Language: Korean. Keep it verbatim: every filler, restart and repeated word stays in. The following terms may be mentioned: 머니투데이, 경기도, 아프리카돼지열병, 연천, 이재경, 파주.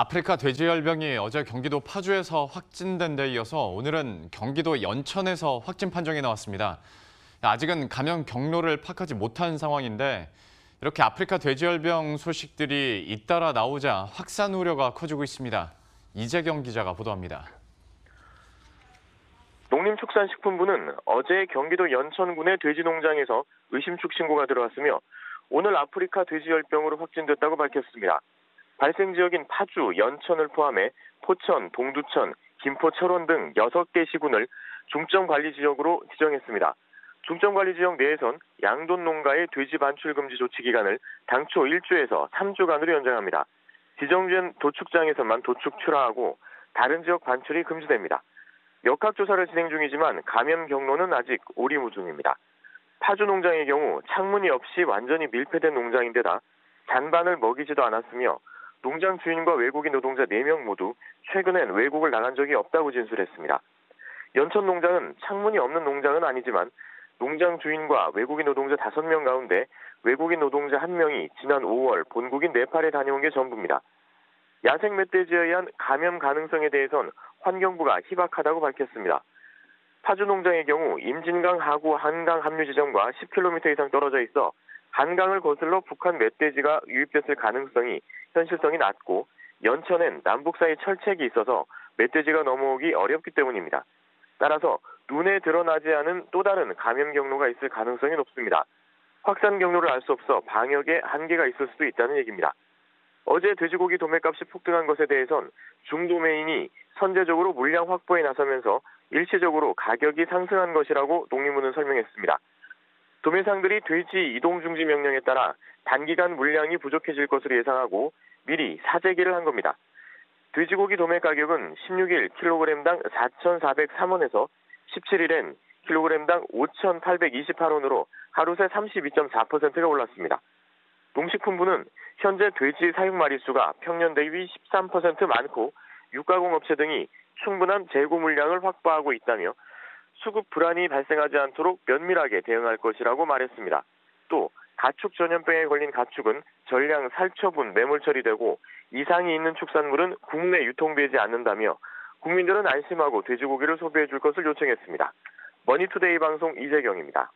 아프리카 돼지열병이 어제 경기도 파주에서 확진된 데 이어서 오늘은 경기도 연천에서 확진 판정이 나왔습니다. 아직은 감염 경로를 파악하지 못한 상황인데 이렇게 아프리카 돼지열병 소식들이 잇따라 나오자 확산 우려가 커지고 있습니다. 이재경 기자가 보도합니다. 농림축산식품부는 어제 경기도 연천군의 돼지농장에서 의심축 신고가 들어왔으며 오늘 아프리카 돼지열병으로 확진됐다고 밝혔습니다. 발생 지역인 파주, 연천을 포함해 포천, 동두천, 김포, 철원 등 여섯 개 시군을 중점관리지역으로 지정했습니다. 중점관리지역 내에선 양돈 농가의 돼지 반출 금지 조치 기간을 당초 일 주에서 삼 주간으로 연장합니다. 지정된 도축장에서만 도축 출하하고 다른 지역 반출이 금지됩니다. 역학조사를 진행 중이지만 감염 경로는 아직 오리무중입니다. 파주 농장의 경우 창문이 없이 완전히 밀폐된 농장인데다 잔반을 먹이지도 않았으며 농장 주인과 외국인 노동자 네 명 모두 최근엔 외국을 나간 적이 없다고 진술했습니다. 연천 농장은 창문이 없는 농장은 아니지만 농장 주인과 외국인 노동자 다섯 명 가운데 외국인 노동자 한 명이 지난 오월 본국인 네팔에 다녀온 게 전부입니다. 야생 멧돼지에 의한 감염 가능성에 대해선 환경부가 희박하다고 밝혔습니다. 파주 농장의 경우 임진강 하구 한강 합류 지점과 십 킬로미터 이상 떨어져 있어 한강을 거슬러 북한 멧돼지가 유입됐을 가능성이 현실성이 낮고 연천엔 남북 사이 철책이 있어서 멧돼지가 넘어오기 어렵기 때문입니다. 따라서 눈에 드러나지 않은 또 다른 감염 경로가 있을 가능성이 높습니다. 확산 경로를 알 수 없어 방역에 한계가 있을 수도 있다는 얘기입니다. 어제 돼지고기 도매값이 폭등한 것에 대해선 중도매인이 선제적으로 물량 확보에 나서면서 일시적으로 가격이 상승한 것이라고 농림부는 설명했습니다. 도매상들이 돼지 이동 중지 명령에 따라 단기간 물량이 부족해질 것으로 예상하고 미리 사재기를 한 겁니다. 돼지고기 도매 가격은 십육 일 킬로그램당 사천사백삼 원에서 십칠 일엔 킬로그램당 오천팔백이십팔 원으로 하루 새 삼십이 점 사 퍼센트가 올랐습니다. 농식품부는 현재 돼지 사육 마리수가 평년 대비 십삼 퍼센트 많고 육가공업체 등이 충분한 재고 물량을 확보하고 있다며 수급 불안이 발생하지 않도록 면밀하게 대응할 것이라고 말했습니다. 또 가축 전염병에 걸린 가축은 전량 살처분, 매몰 처리되고 이상이 있는 축산물은 국내 유통되지 않는다며 국민들은 안심하고 돼지고기를 소비해 줄 것을 요청했습니다. 머니투데이 방송 이재경입니다.